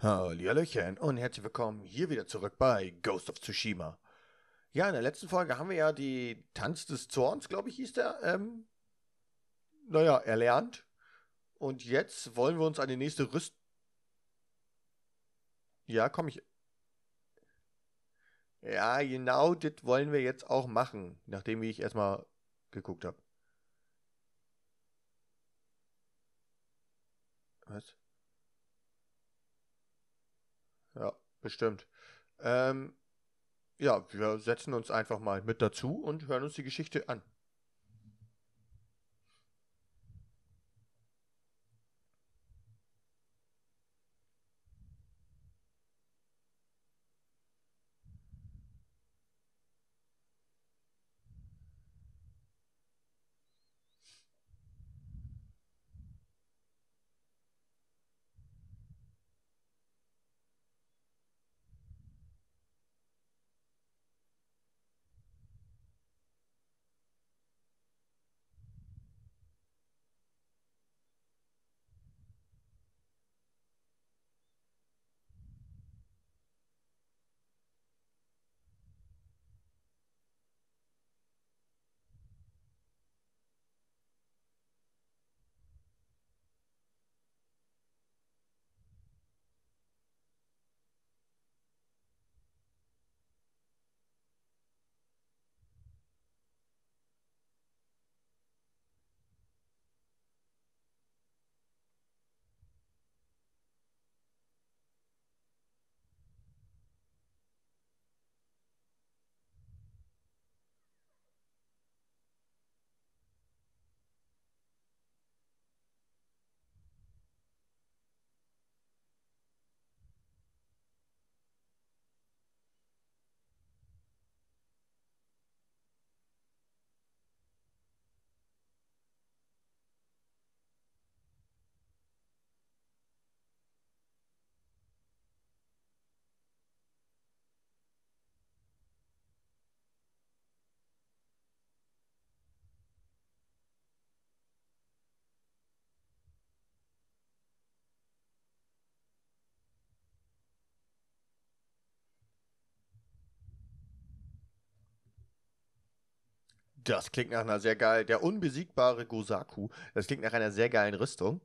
Hallihallöchen und herzlich willkommen hier wieder zurück bei Ghost of Tsushima. Ja, in der letzten Folge haben wir ja die Tanz des Zorns, glaube ich, hieß der, naja, erlernt. Und jetzt wollen wir uns an die nächste Ja, genau, das wollen wir jetzt auch machen, nachdem ich erstmal geguckt habe. Was? Ja, bestimmt. Ja, wir setzen uns einfach mal mit dazu und hören uns die Geschichte an. Das klingt nach einer sehr geilen, der unbesiegbare Gosaku. Das klingt nach einer sehr geilen Rüstung.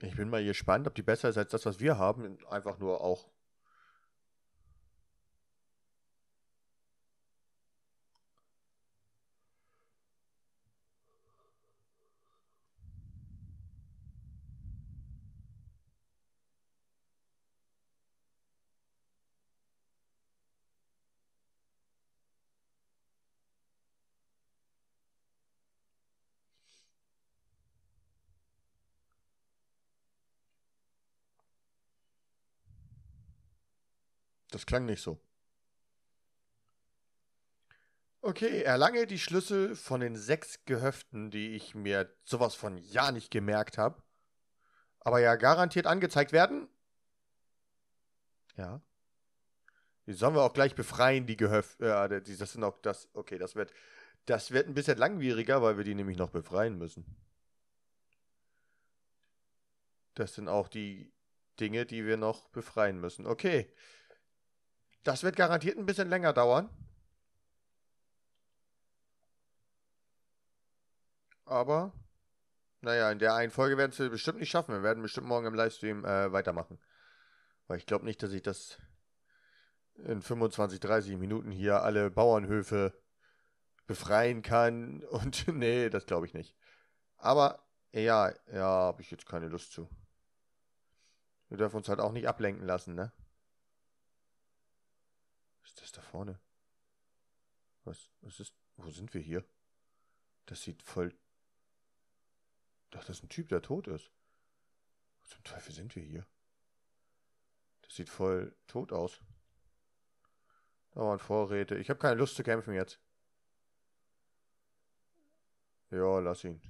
Ich bin mal gespannt, ob die besser ist als das, was wir haben. Einfach nur auch. Das klang nicht so. Okay, erlange die Schlüssel von den 6 Gehöften, die ich mir sowas von ja nicht gemerkt habe. Aber ja garantiert angezeigt werden. Ja. Die sollen wir auch gleich befreien, die Gehöfte. Das sind auch das. Okay, das wird ein bisschen langwieriger, weil wir die nämlich noch befreien müssen. Das sind auch die Dinge, die wir noch befreien müssen. Okay. Das wird garantiert ein bisschen länger dauern. Aber, naja, in der einen Folge werden wir es bestimmt nicht schaffen. Wir werden bestimmt morgen im Livestream weitermachen. Weil ich glaube nicht, dass ich das in 25, 30 Minuten hier alle Bauernhöfe befreien kann. Und nee, das glaube ich nicht. Aber, ja, habe ich jetzt keine Lust zu. Wir dürfen uns halt auch nicht ablenken lassen, ne? Ist das da vorne? Was ist? Wo sind wir hier? Das sieht voll... Ach, das ist ein Typ, der tot ist. Was zum Teufel sind wir hier? Das sieht voll tot aus. Da waren Vorräte. Ich habe keine Lust zu kämpfen jetzt. Ja, lass ihn.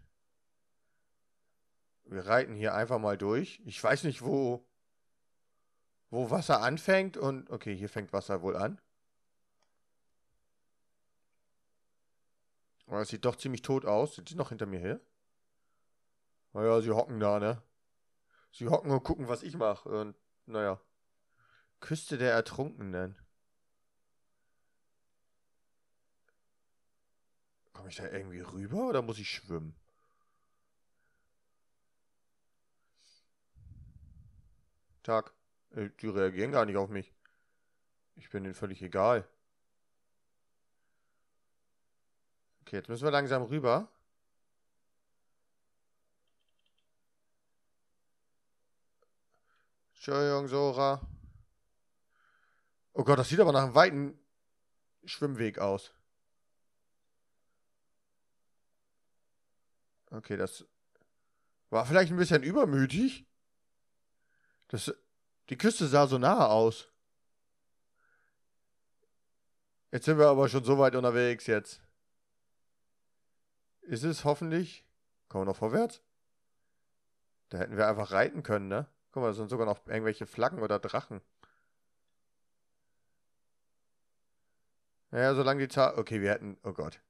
Wir reiten hier einfach mal durch. Ich weiß nicht, wo Wasser anfängt und... Okay, hier fängt Wasser wohl an. Aber es sieht doch ziemlich tot aus. Sind die noch hinter mir her? Naja, sie hocken da, ne? Sie hocken und gucken, was ich mache. Und naja. Küste der Ertrunkenen. Komme ich da irgendwie rüber oder muss ich schwimmen? Tag. Die reagieren gar nicht auf mich. Ich bin denen völlig egal. Okay, jetzt müssen wir langsam rüber. Entschuldigung, Sora. Oh Gott, das sieht aber nach einem weiten Schwimmweg aus. Okay, das war vielleicht ein bisschen übermütig. Die Küste sah so nah aus. Jetzt sind wir aber schon so weit unterwegs jetzt. Ist es hoffentlich... Kommen wir noch vorwärts? Da hätten wir einfach reiten können, ne? Guck mal, da sind sogar noch irgendwelche Flaggen oder Drachen. Naja, solange die Zahl... Okay, wir hätten... Oh Gott.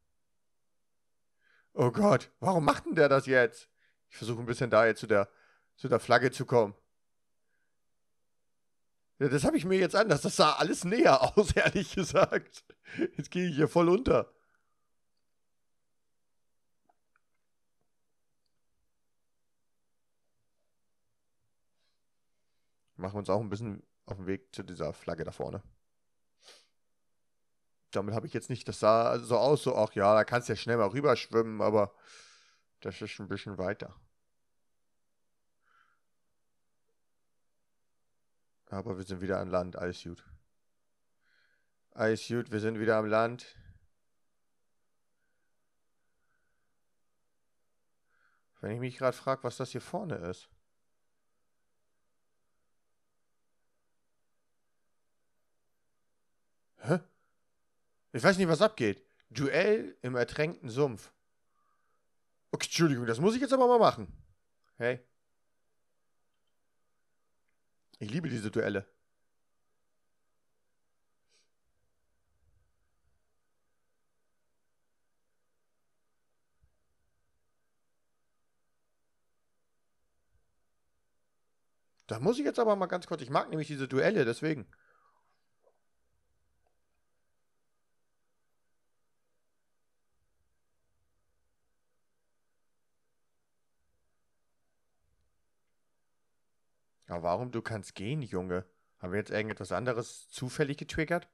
Oh Gott, warum macht denn der das jetzt? Ich versuche ein bisschen da jetzt zu der Flagge zu kommen. Ja, das habe ich mir jetzt anders. Das sah alles näher aus, ehrlich gesagt. Jetzt gehe ich hier voll unter. Machen wir uns auch ein bisschen auf den Weg zu dieser Flagge da vorne. Damit habe ich jetzt nicht, das sah so aus, so, ach ja, da kannst du ja schnell mal rüberschwimmen, aber das ist ein bisschen weiter. Aber wir sind wieder an Land, alles gut. Alles gut, wir sind wieder am Land. Wenn ich mich gerade frage, was das hier vorne ist. Hä? Ich weiß nicht, was abgeht. Duell im ertränkten Sumpf. Okay, Entschuldigung, das muss ich jetzt aber mal machen. Hey. Ich liebe diese Duelle. Da muss ich jetzt aber mal ganz kurz. Ich mag nämlich diese Duelle, deswegen. Aber warum du kannst gehen, Junge? Haben wir jetzt irgendetwas anderes zufällig getriggert?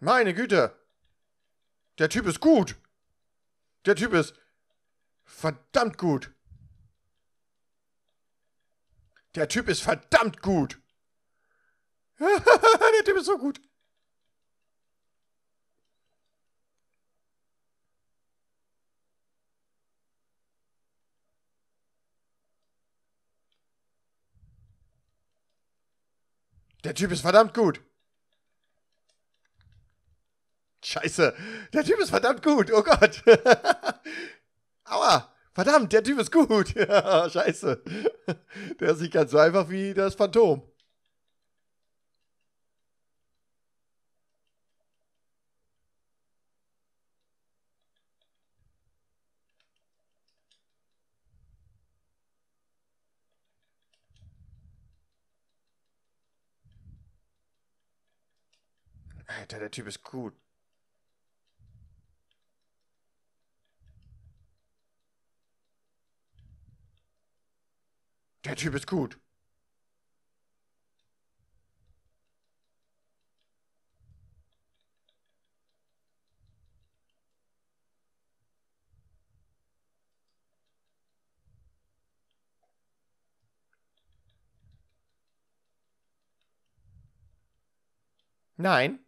Meine Güte. Der Typ ist gut. Der Typ ist verdammt gut. Der Typ ist verdammt gut. Der Typ ist so gut. Der Typ ist verdammt gut. Scheiße, der Typ ist verdammt gut, oh Gott. Aua, verdammt, der Typ ist gut. Scheiße, der ist nicht ganz so einfach wie das Phantom. Alter, der Typ ist gut. Der Typ ist gut. Nein.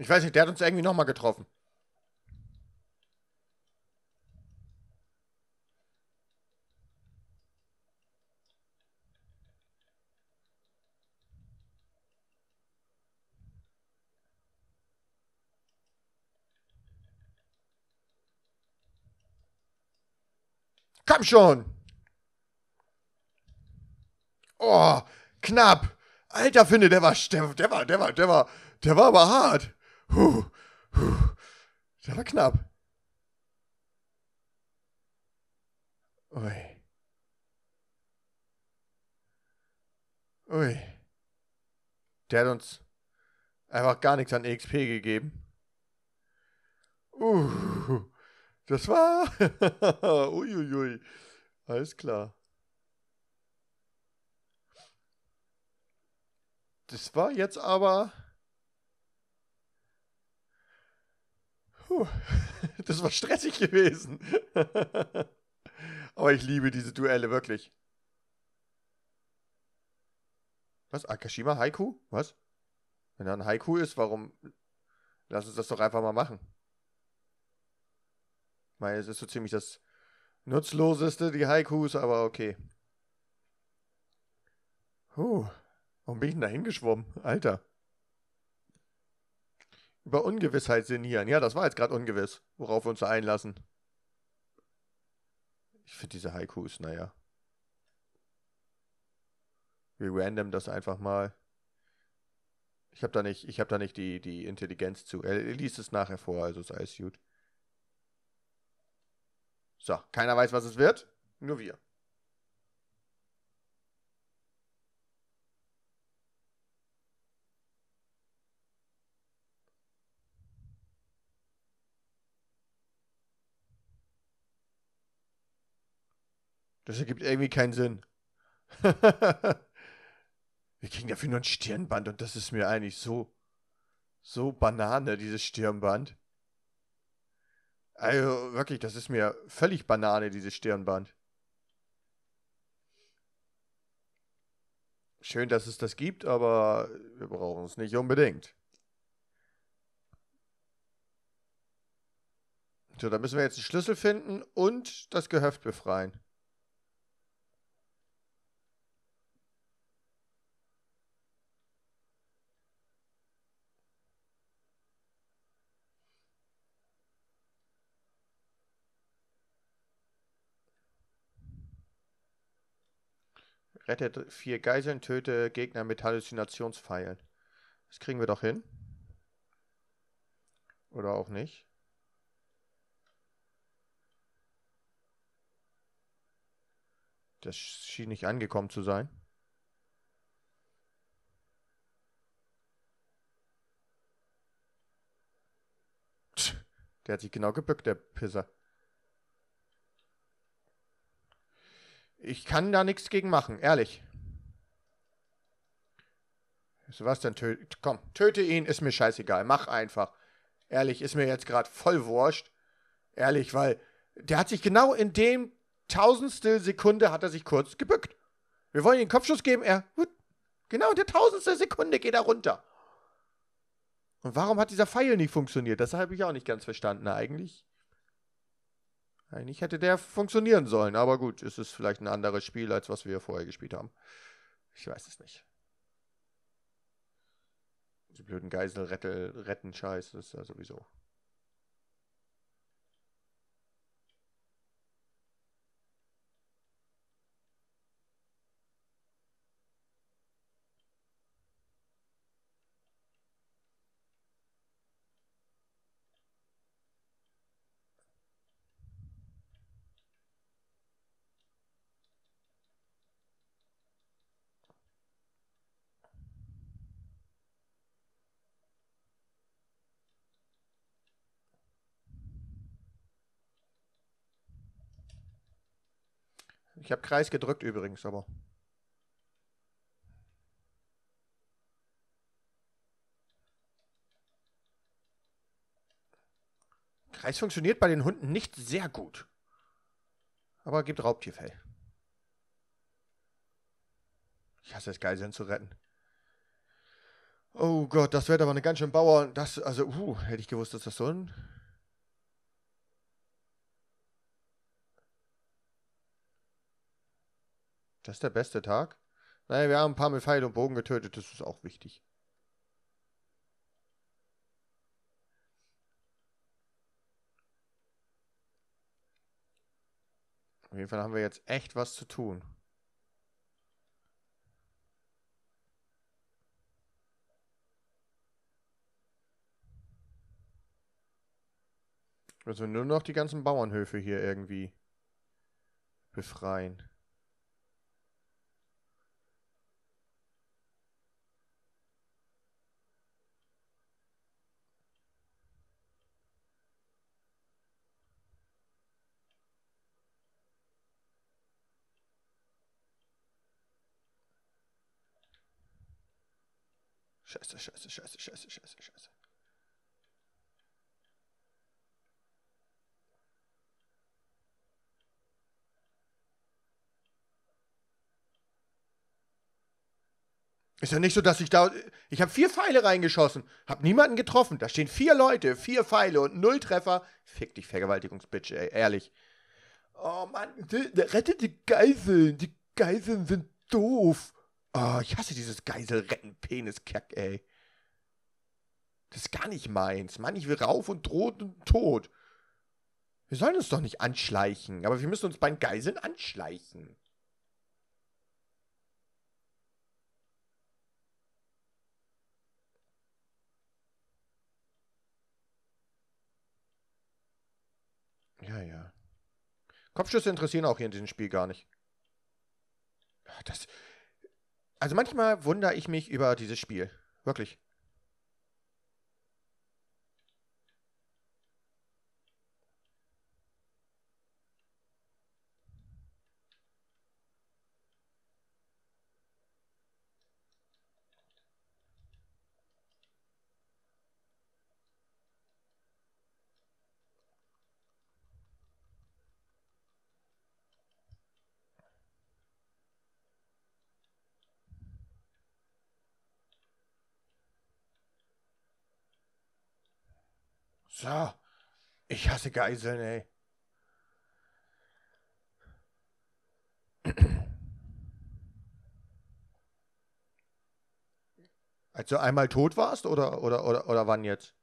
Ich weiß nicht, der hat uns irgendwie nochmal getroffen. Komm schon! Oh, knapp! Alter, finde, der war aber hart. Der war knapp. Ui. Ui. Der hat uns einfach gar nichts an EXP gegeben. Das war... Uiuiui. Alles klar. Das war jetzt aber... Das war stressig gewesen. Aber ich liebe diese Duelle, wirklich. Was? Akashima Haiku? Was? Wenn da ein Haiku ist, warum? Lass uns das doch einfach mal machen. Ich meine, es ist so ziemlich das Nutzloseste, die Haikus, aber okay. Warum bin ich denn da hingeschwommen? Alter. Über Ungewissheit sinnieren. Ja, das war jetzt gerade ungewiss, worauf wir uns einlassen. Ich finde diese Haikus, naja. Wie random das einfach mal. Ich habe da nicht die Intelligenz zu. Er liest es nachher vor, also ist alles gut. So, keiner weiß, was es wird. Nur wir. Das ergibt irgendwie keinen Sinn. Wir kriegen dafür nur ein Stirnband und das ist mir eigentlich so Banane, dieses Stirnband. Also wirklich, das ist mir völlig Banane, dieses Stirnband. Schön, dass es das gibt, aber wir brauchen es nicht unbedingt. So, da müssen wir jetzt einen Schlüssel finden und das Gehöft befreien. Rettet 4 Geiseln, töte Gegner mit Halluzinationspfeilen. Das kriegen wir doch hin. Oder auch nicht. Das schien nicht angekommen zu sein. Der hat sich genau gebückt, der Pisser. Ich kann da nichts gegen machen, ehrlich. Sebastian, komm, töte ihn, ist mir scheißegal. Mach einfach. Ehrlich, ist mir jetzt gerade voll wurscht. Ehrlich, weil der hat sich genau in dem tausendstel Sekunde hat er sich kurz gebückt. Wir wollen ihm den Kopfschuss geben, genau in der tausendstel Sekunde geht er runter. Und warum hat dieser Pfeil nicht funktioniert? Das habe ich auch nicht ganz verstanden eigentlich. Eigentlich hätte der funktionieren sollen, aber gut, es ist vielleicht ein anderes Spiel, als was wir vorher gespielt haben. Ich weiß es nicht. Die blöden Geiselretten-Scheiß, das ist ja sowieso. Ich habe Kreis gedrückt übrigens, aber... Kreis funktioniert bei den Hunden nicht sehr gut. Aber gibt Raubtierfell. Ich hasse es, Geiseln zu retten. Oh Gott, das wird aber eine ganz schön Bauer. Das, also, hätte ich gewusst, dass das so ein... Das ist der beste Tag. Naja, wir haben ein paar mit Pfeil und Bogen getötet. Das ist auch wichtig. Auf jeden Fall haben wir jetzt echt was zu tun. Also nur noch die ganzen Bauernhöfe hier irgendwie befreien. Scheiße, scheiße, scheiße, scheiße, scheiße, scheiße. Ist ja nicht so, dass ich da... Ich habe 4 Pfeile reingeschossen, habe niemanden getroffen. Da stehen 4 Leute, 4 Pfeile und 0 Treffer. Fick dich, Vergewaltigungsbitch, ey, ehrlich. Oh Mann, rettet die Geiseln. Die Geiseln sind doof. Oh, ich hasse dieses Geiselretten-Penis-Kack, ey. Das ist gar nicht meins. Mann, ich will rauf und droht und tot. Wir sollen uns doch nicht anschleichen. Aber wir müssen uns bei den Geiseln anschleichen. Ja, ja. Kopfschüsse interessieren auch hier in diesem Spiel gar nicht. Das... Also manchmal wundere ich mich über dieses Spiel. Wirklich. So, ich hasse Geiseln, ey. Als du einmal tot warst, oder wann jetzt?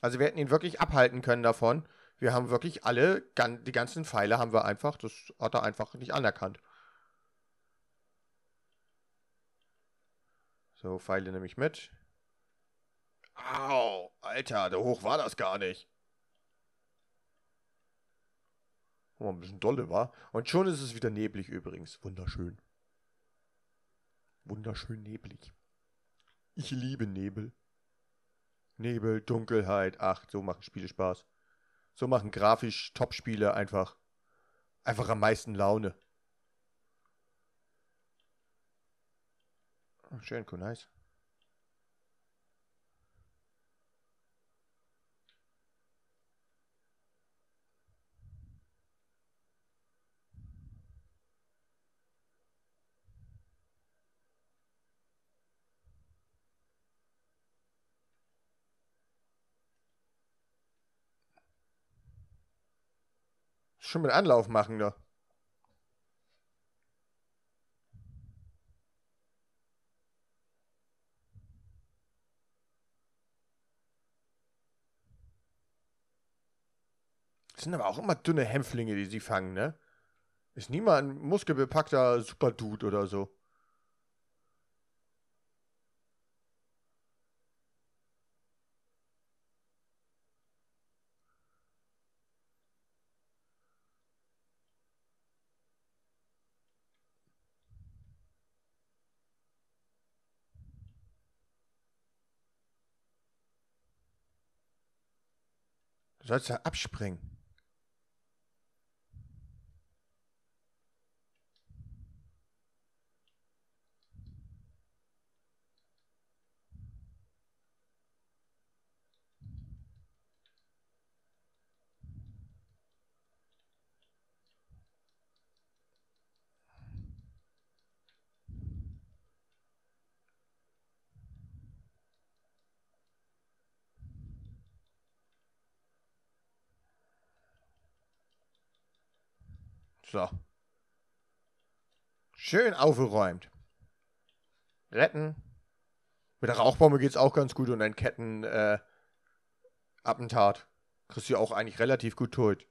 Also wir hätten ihn wirklich abhalten können davon. Wir haben wirklich alle, die ganzen Pfeile haben wir einfach, das hat er einfach nicht anerkannt. So, Pfeile nehme ich mit. Au, Alter, so hoch war das gar nicht. Oh, ein bisschen dolle, war. Und schon ist es wieder neblig übrigens. Wunderschön. Wunderschön neblig. Ich liebe Nebel. Nebel, Dunkelheit, ach, so machen Spiele Spaß. So machen grafisch Top-Spiele einfach am meisten Laune. Oh, schön, cool, nice. Schon mit Anlauf machen, ne? Das sind aber auch immer dünne Hämpflinge, die sie fangen, ne? Ist niemand ein muskelbepackter Superdude oder so. Du sollst da abspringen. So. Schön aufgeräumt. Retten. Mit der Rauchbombe geht es auch ganz gut und ein Kettenattentat. Kriegst du auch eigentlich relativ gut tot.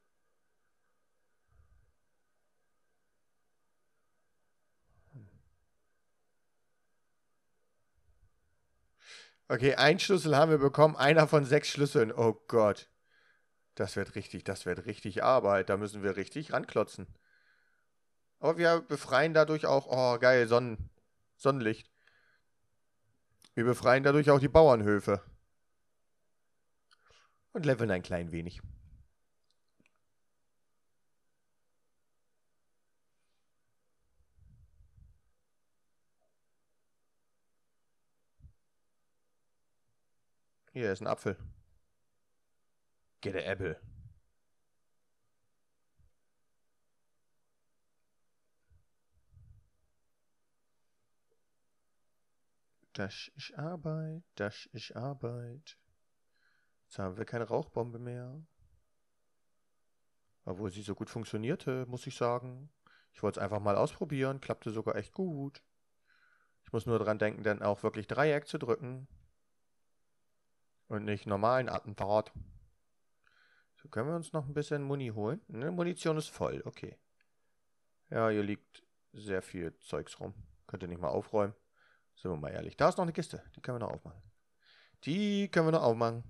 Okay, einen Schlüssel haben wir bekommen. Einer von 6 Schlüsseln. Oh Gott. Das wird richtig Arbeit. Da müssen wir richtig ranklotzen. Aber wir befreien dadurch auch... Oh, geil, Sonnenlicht. Wir befreien dadurch auch die Bauernhöfe. Und leveln ein klein wenig. Hier ist ein Apfel. Get an apple. Das ist Arbeit, das ist Arbeit. Jetzt haben wir keine Rauchbombe mehr. Obwohl sie so gut funktionierte, muss ich sagen. Ich wollte es einfach mal ausprobieren, klappte sogar echt gut. Ich muss nur dran denken, dann auch wirklich Dreieck zu drücken. Und nicht normalen Attentat. So, können wir uns noch ein bisschen Muni holen? Ne, Munition ist voll, okay. Ja, hier liegt sehr viel Zeugs rum. Könnt ihr nicht mal aufräumen. Sind wir mal ehrlich. Da ist noch eine Kiste, die können wir noch aufmachen.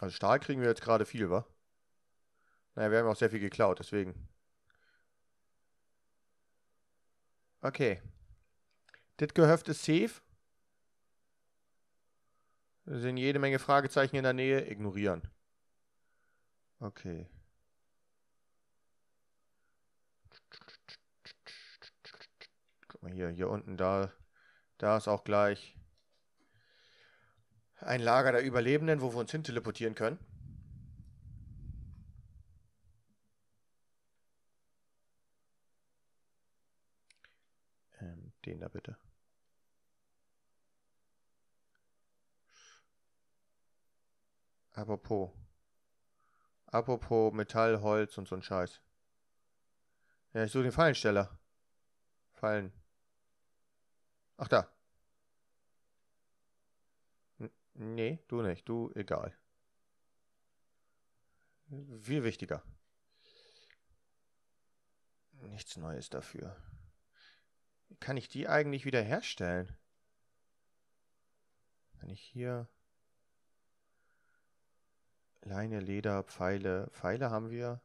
Also Stahl kriegen wir jetzt gerade viel, wa? Naja, wir haben auch sehr viel geklaut, deswegen. Okay. Das Gehöft ist safe. Da sind jede Menge Fragezeichen in der Nähe. Ignorieren. Okay. Guck mal hier. Hier unten, da ist auch gleich ein Lager der Überlebenden, wo wir uns hin teleportieren können. Den da bitte. Apropos Metall, Holz und so ein Scheiß. Ja, ich suche den Fallensteller. Fallen. Ach, da. Nee, du nicht. Du, egal. Viel wichtiger. Nichts Neues dafür. Kann ich die eigentlich wieder herstellen? Wenn ich hier... Leine, Leder, Pfeile. Pfeile haben wir.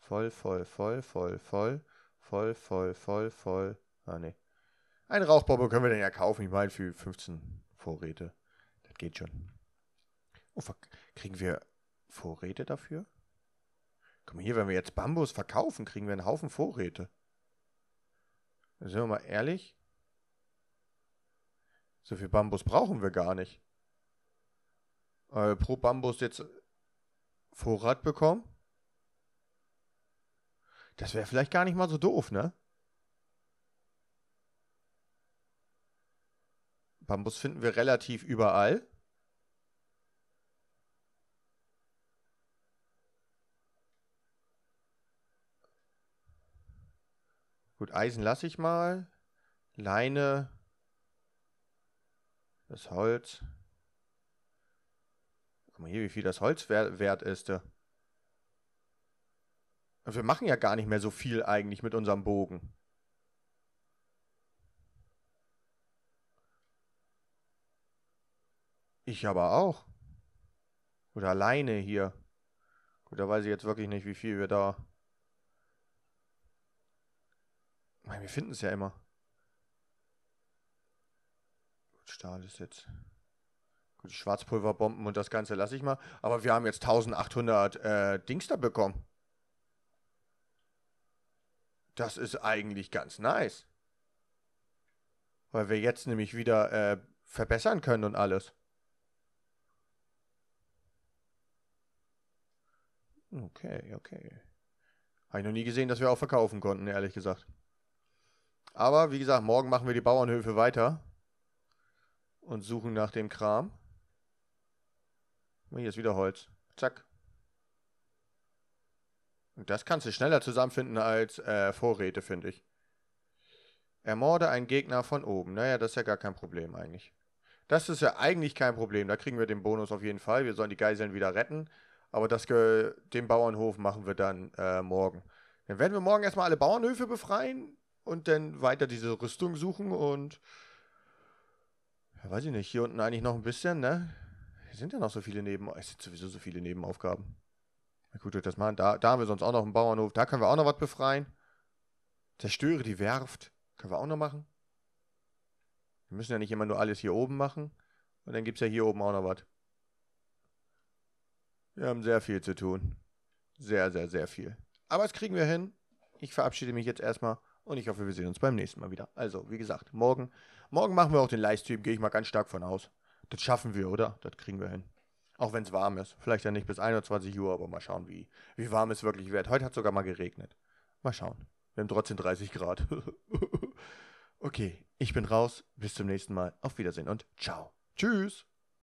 Voll. Ah, ne. Eine Rauchbombe können wir denn ja kaufen. Ich meine, für 15 Vorräte. Das geht schon. Oh, kriegen wir Vorräte dafür? Guck mal hier, wenn wir jetzt Bambus verkaufen, kriegen wir einen Haufen Vorräte. Sind wir mal ehrlich? So viel Bambus brauchen wir gar nicht. Pro Bambus jetzt Vorrat bekommen. Das wäre vielleicht gar nicht mal so doof, ne? Bambus finden wir relativ überall. Gut, Eisen lasse ich mal. Leine. Das Holz. Guck mal hier, wie viel das Holz wert ist. Wir machen ja gar nicht mehr so viel eigentlich mit unserem Bogen. Ich aber auch. Oder alleine hier. Gut, da weiß ich jetzt wirklich nicht, wie viel wir da... Nein, wir finden es ja immer. Gut, Stahl ist jetzt... Die Schwarzpulverbomben und das Ganze lasse ich mal. Aber wir haben jetzt 1800 Dings da bekommen. Das ist eigentlich ganz nice. Weil wir jetzt nämlich wieder verbessern können und alles. Okay. Habe ich noch nie gesehen, dass wir auch verkaufen konnten, ehrlich gesagt. Aber wie gesagt, morgen machen wir die Bauernhöfe weiter. Und suchen nach dem Kram. Hier ist wieder Holz. Zack. Und das kannst du schneller zusammenfinden als Vorräte, finde ich. Ermorde einen Gegner von oben. Naja, das ist ja gar kein Problem eigentlich. Das ist ja eigentlich kein Problem. Da kriegen wir den Bonus auf jeden Fall. Wir sollen die Geiseln wieder retten. Aber das den Bauernhof machen wir dann morgen. Dann werden wir morgen erstmal alle Bauernhöfe befreien und dann weiter diese Rüstung suchen und... Ja, weiß ich nicht. Hier unten eigentlich noch ein bisschen, ne? Hier sind ja noch so viele Es sind sowieso so viele Nebenaufgaben. Na gut, das machen. Da haben wir sonst auch noch einen Bauernhof. Da können wir auch noch was befreien. Zerstöre die Werft. Können wir auch noch machen. Wir müssen ja nicht immer nur alles hier oben machen. Und dann gibt es ja hier oben auch noch was. Wir haben sehr viel zu tun. Sehr, sehr, sehr viel. Aber das kriegen wir hin. Ich verabschiede mich jetzt erstmal. Und ich hoffe, wir sehen uns beim nächsten Mal wieder. Also, wie gesagt, morgen. Morgen machen wir auch den Livestream. Gehe ich mal ganz stark von aus. Das schaffen wir, oder? Das kriegen wir hin. Auch wenn es warm ist. Vielleicht ja nicht bis 21 Uhr, aber mal schauen, wie warm es wirklich wird. Heute hat es sogar mal geregnet. Mal schauen. Wir haben trotzdem 30 Grad. Okay, ich bin raus. Bis zum nächsten Mal. Auf Wiedersehen und ciao. Tschüss.